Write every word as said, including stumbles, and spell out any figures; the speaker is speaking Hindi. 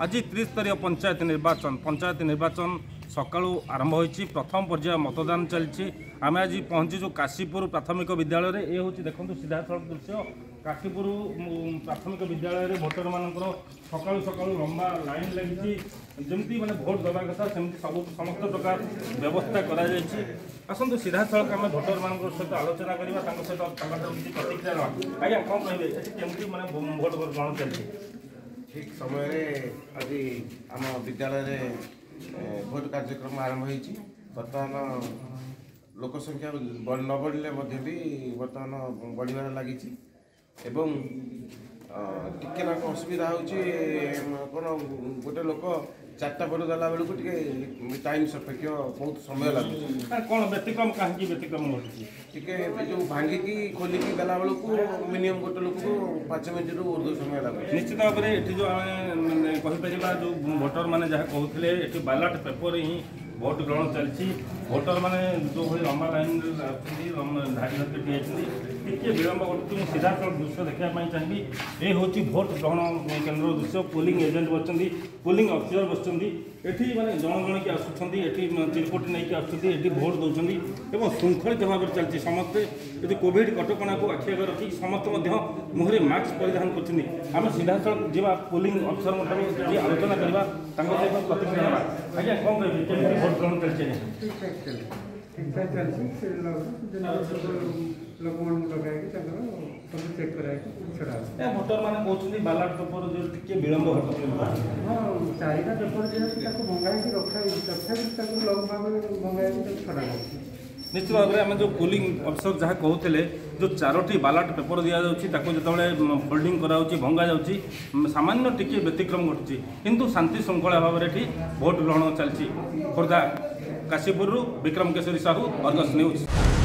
आज त्रिस्तरीय पंचायत निर्वाचन पंचायत निर्वाचन सकाळू आरंभ होईची। प्रथम पर्याय मतदान चलती। आम आज पहुँचीचु काशीपुर प्राथमिक विद्यालय में। ये हूँ देखो सीधा सड़क दृश्य काशीपुर प्राथमिक विद्यालय में भोटर मान सकाळू सकाळू लंबा लाइन लगी जमी मैंने भोट दवा कथा सेमती सब समस्त प्रकार व्यवस्था कर सीधा सड़क आम भोटर मान सहित आलोचना करवा सहित किसी प्रतिक्रिया ना आज्ञा कौन कहे केमती मैंने भोट ग्रहण चलती ठीक समय रे आज आम विद्यालय भोट कार्यक्रम आरंभ होती। बर्तमान लोक संख्या न बढ़ले भी बर्तमान बढ़व लगी टे असुविधा हो कौन गोटे लोक चार्टा भोट देला बेलू टाइम सपेक्ष बहुत समय लगुच कौन व्यतिक्रम कहीं व्यतिक्रम टे जो भांगिकी खोलिकी देला बेलू मिनिमम गोटे लोक को पांच मिनट रू ऊर्ध समय लगुच। निश्चित भाव में ये जो आम कहीपर जो भोटर मैंने जहाँ कहते ये बालाट पेपर ही भोट ग्रहण चलती। भोटर मैंने जो भाई लंबा लाइन धाड़ी धरिकी टी विलम्ब घटू सीधा सड़क दृश्य देखापी चाहिए। ये हूँ भोट ग्रहण केन्द्र दृश्य पोलिंग एजेंट बच्चे पोलिंग अफिसर बच्चे ये मैंने जन जन की आसुँच चिरपोटी नहीं आसुँच भोट दौरान और श्रृंखलित भाव में चलती। समस्ते ये कोविड कटका को आखि आगे रखी समस्ते मुहर मास्क परिधान करें सीधा सड़क जावा पोलिंग अफिसर जी आलोचना करवा प्रतिक्रिया ना आज्ञा कौन कहे भोट ग्रहण चलते ठीक ठाक चलती से लोक सब चेक कर भोटर मैंने कहते बालाट पेपर जो टी विलम्ब हाँ चार पेपर जो भंगाई रखा तथा लग भाव भंगाई छड़ा। निश्चित भाव में आम जो पोलिंग अफिसर जहाँ कहते जो चारोटी बालाट पेपर दि जाऊँगी जो फोल्डिंग कराऊँगी भंगा जाऊँगी सामान्य टिके व्यतिक्रम घटी किंतु शांति श्रृंखला भाव में ये भोट ग्रहण चलती। Khordha Kashipur Vikram Keshari Sahu, Argus news.